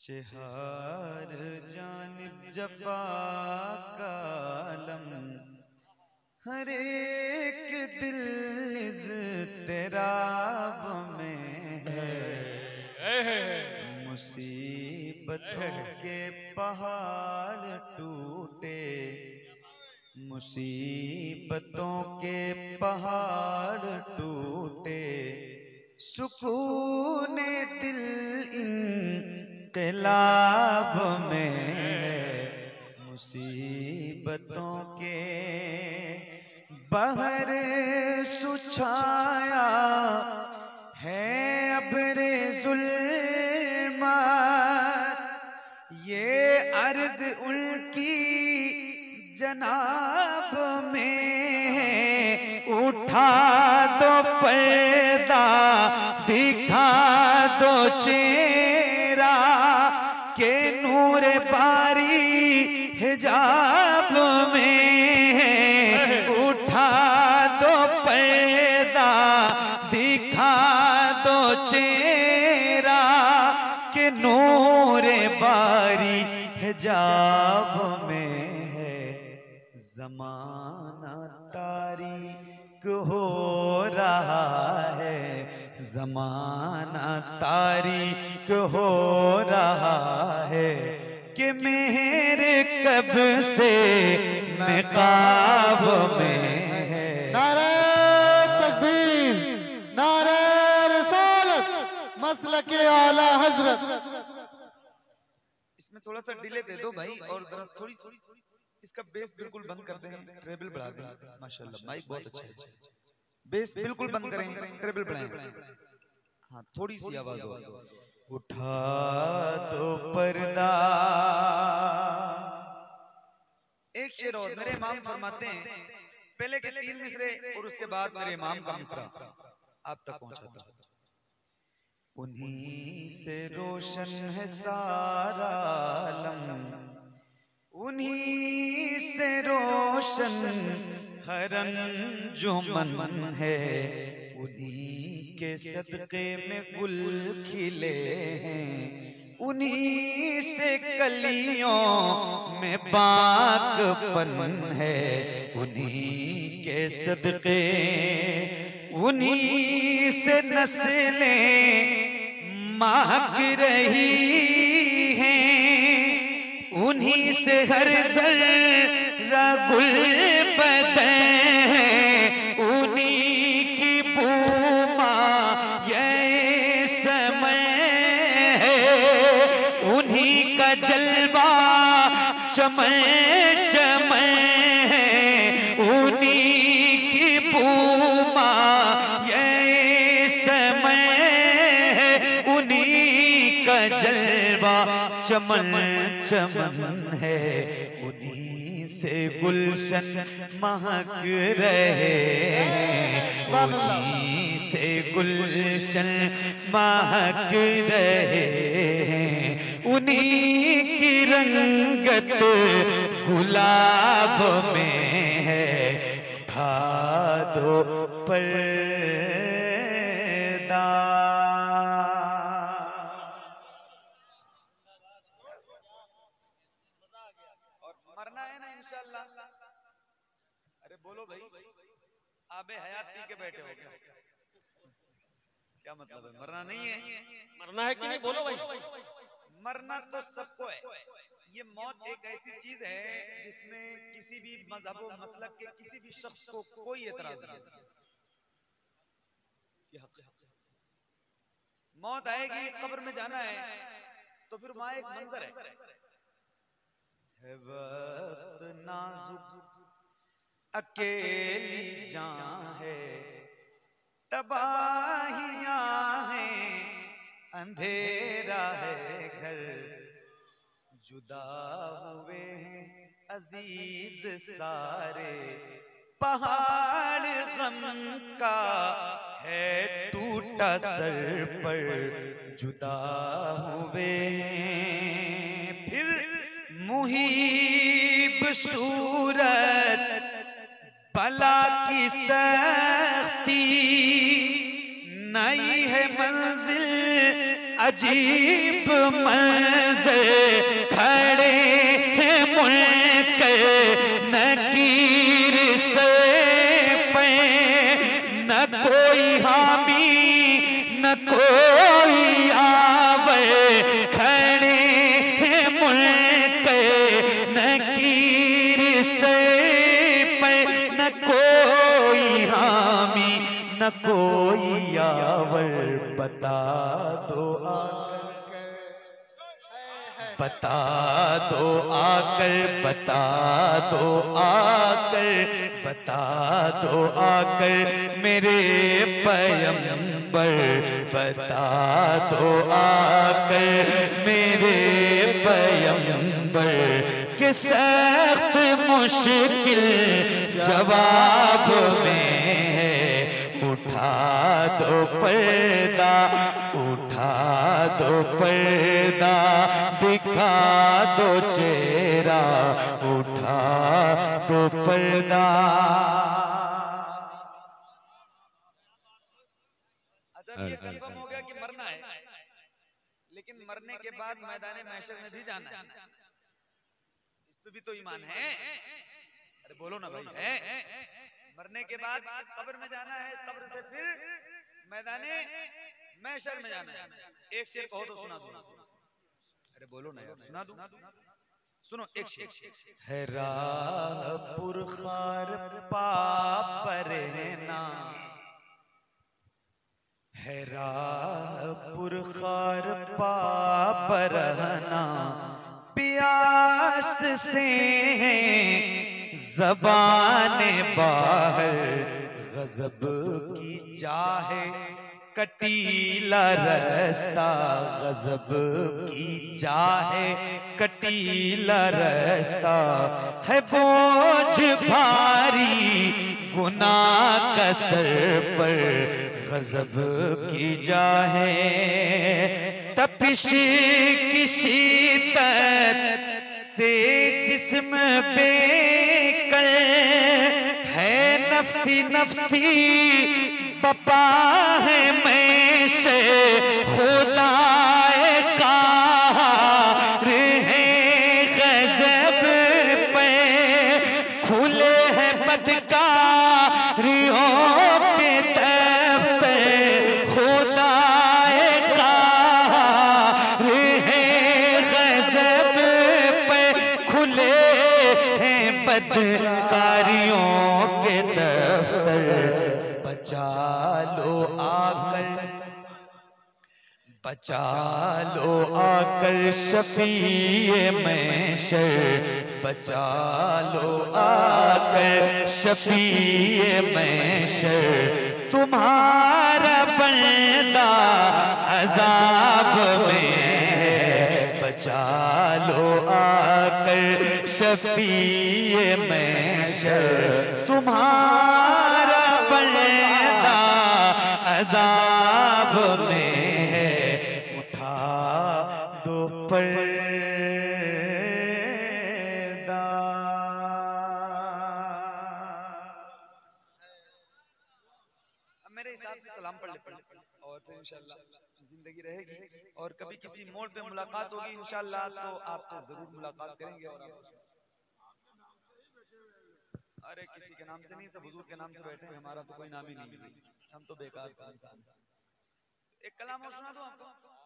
चहार जानिब जपा कालम, हर एक दिल निज तेराब में है। मुसीबतों के पहाड़ टूटे, मुसीबतों के पहाड़ टूटे, सुकूने दिल इंकलाब में है। मुसीबतों के बहर सुछाया है अब्रे ज़ुल्मात, ये अर्ज़ उनकी जनाब में है। उठा दो पर्दा दिखा दो चेहरा, के नूर बारी हिजाब में है। उठा दो पर्दा दिखा दो चेहरा, के नूर बारी हिजाब में है। जमाना तारीक हो रहा है, जमाना तारीक हो रहा है, कि मेरे कब से नकाब में है। नारे तकबीर, नारे रिसालत, मसलके आला हजरत। इसमें थोड़ा सा डिले दे दो भाई, और थोड़ी सी इसका बेस बिल्कुल बंद कर दें, ट्रेबल बढ़ा दें। माशाल्लाह माइक बहुत अच्छा है। बेस बिल्कुल बंद करें, ट्रेबल बढ़ाएं। हाँ, थोड़ी सी आवाज हो। उठा दो पर्दा। एक शेर और, मेरे इमाम फरमाते हैं पहले के तीन मिसरे और उसके बाद मेरे इमाम का मिसरा आप तक पहुंचाता है। उन्हीं से रोशन है सारा आलम, उन्हीं से रोशन हर अंजुमन है। उन्हीं के सदके में गुल खिले हैं, उन्हीं से कलियों में पाकपन है। उन्हीं के सदके, उन्हीं से नस्लें महक रही हैं। उन्हीं से हर ज़र्रा गुल बदे हैं, उन्हीं की पूमा ये समय है। उन्हीं का जलवा चमन चमन है, उन्हीं की पूमा ये समय है। उन्हीं का जलवा चमन चमन है, उन्हीं से गुलशन महक रहे हैं। उन्हीं से गुलशन महक रहे हैं, उन्हीं की रंगत गुलाब में है। उठा दो पर्दा। अरे बोलो भाई, आबे हयात पी के बैठे हो क्या? क्या मतलब है? मरना नहीं है? मरना है कि नहीं? बोलो भाई। मरना तो सबको है। ये मौत एक ऐसी चीज है जिसमें किसी भी मजहब और मसलक के किसी भी शख्स को कोई एतराज नहीं। मौत आएगी, कब्र में जाना है, तो फिर वहां एक मंजर है। वक्त नाजुक अकेली जान है, तबाहियां हैं, अंधेरा है घर। जुदा हुए हैं अजीज सारे, पहाड़ गम का है टूटा सर पर। जुदा हुए हैं फिर मुहीब सूरत बला की सख्ती, नई है मंजिल अजीब मंज़र खड़े हैं मुल्क नकीर से पे, न कोई हामी न कोई आवे, खड़े हैं मुल्क नकीर से पे, न कोई हामी न कोई आवर। बता दो आकर, बता दो आकर, बता दो आकर, बता दो आकर मेरे पैगंबर, बता दो आकर मेरे पैगंबर के सख्त मुश्किल जवाब में उठा दो पर्दा, उठा दो पर्दा दिखा दो चेहरा, उठा दो पर्दा। अच्छा ये कंफर्म हो गया कि मरना है, लेकिन मरने के बाद मैदान महशर में भी जाना है, इस पे भी तो ईमान है। अरे बोलो ना भाई, है मरने के बाद कब्र में जाना है, कब्र से फिर मैदाने महशर में जाना है। एक शेर कहो तो सुना दूं। अरे बोलो ना यार, सुना दूं। सुनो एक शेर है। राह पुरखार पाप रहना, है राह पुरखार पाप रहना, प्यास से ज़बाने बाहर गजब की चाहे कटीला रास्ता, गजब की चाहे कटीला रास्ता है, बोझ भारी गुनाह का सर पर, गजब की चाहे तपिश की शीतत से जिस्म पे नफ्सी नफ्सी बपा है मैं से खुदाए कार है, गजब पे खुले हैं बदकार के दफ्तर, खुदाए कार है, गजब पे खुले हैं बदकारियों के दफ्तर। बचा लो आकर, बचा लो आकर शफीए महशर, बचा लो आकर शफीए महशर, तुम्हारा बंदा अजाब में है, बचा लो आकर शफीए महशर, तुम्हारा बंदा अजाब में है, उठा दो पर्दा। अब मेरे हिसाब से सलाम पढ़ ले और फिर इंशाल्लाह जिंदगी रहेगी और कभी किसी मोड़ पे मुलाकात होगी इंशाल्लाह, तो आपसे जरूर मुलाकात करेंगे। अरे किसी के नाम से नहीं, सब हुजूर के नाम से बैठे हैं, हमारा तो कोई नाम ही नहीं, हम तो बेकार इंसान। एक कलाम और सुना दो आपको।